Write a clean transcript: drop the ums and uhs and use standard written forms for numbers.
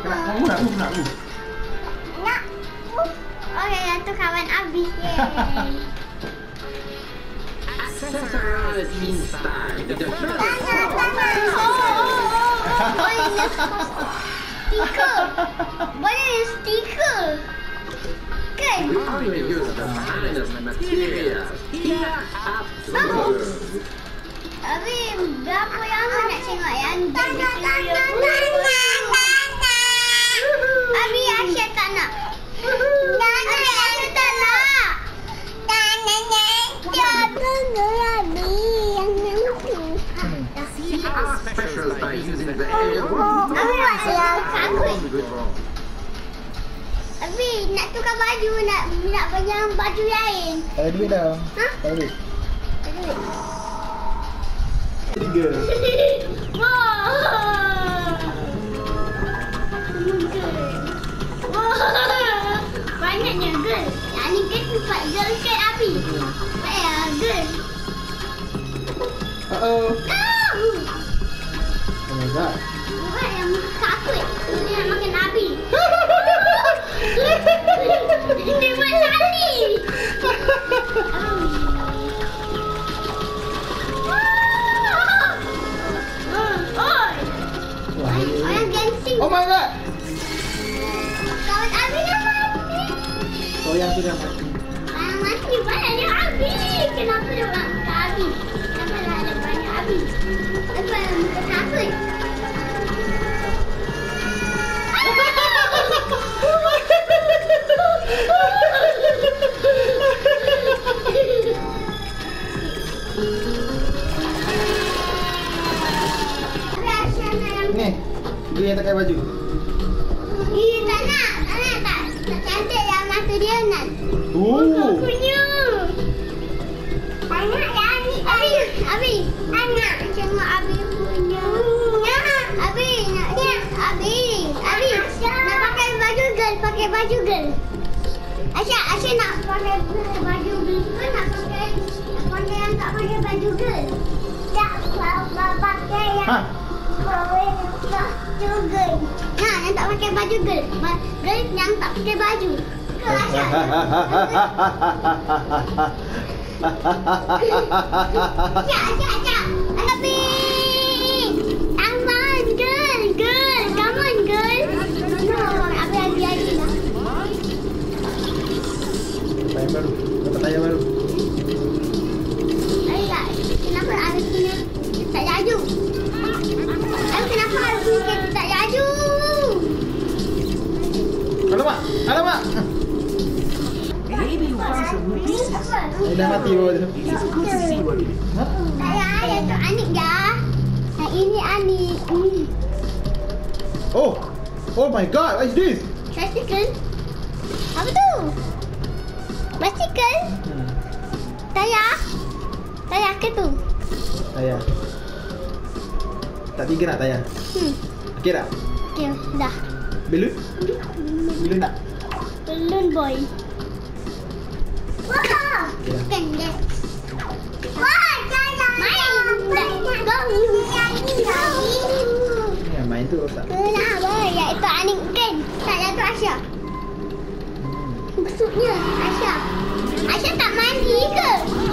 Nak. Nak. Okey, tu kawan Abi. Sarah inside the first. Sticker. Boleh sticker. Kan? We only use the finest materials. Ia absolut. Abi, berapa yang nak tengok yang Abi Aisyah tak nak. See our specials by using the air. Abi takut. Abi nak tukar baju, nak panjang baju lain. Tak ada duit dah. Tak ada. Tiga. Banyaknya girl. Yang ni kan tempat girl kat Abi. Baiklah girl. Oh my god. Buat yang takut. Dia nak makan Abi. Dia buat lari. Orang dancing. Oh my god. Kawan Abi dah mati. Oh yang sudah mati. Orang mati banyak Abi. Kenapa dia orang ke Abi? Kenapa dah ada banyak Abi? Apa yang muka takut? Ni, dia yang pakai baju. Tak nak. Tak cantik dalam mata dia nak. Punya. Banyak yang ni. Abi. Anak tengok Abi punya. Abi. Nak pakai baju girl, Aisyah nak pakai baju girl ke nak pakai yang tak pakai baju girl? Tak, pakai yang... Girl. Nah, yang tak pakai baju girl. Girl yang tak pakai baju. Ke Aisyah? Aisyah. Abi. Come on, girl. Come on, girl. No, Abi lah. Tayang baru. Dapat tayang baru. Ayah, kenapa Abi punya tak laju? Kenapa aku tak laju? Alamak. Dah mati pun. Ayah tu Anik dah. Ini Anik. Oh my god, what is this? Bicycle. Apa tu? Bicycle? Tayar ke tu? Tayar. Tak tiga nak tayar. Okey tak? Okey dah. Belum? Belum tak? Belum boy. Wah! Pendek. Wah, jangan. Main. Go. Ya, main tu tak. Kenapa? Ya itu Anik kan. Tak jatuh Aisyah. Besoknya Aisyah. Aisyah tak mandi ke?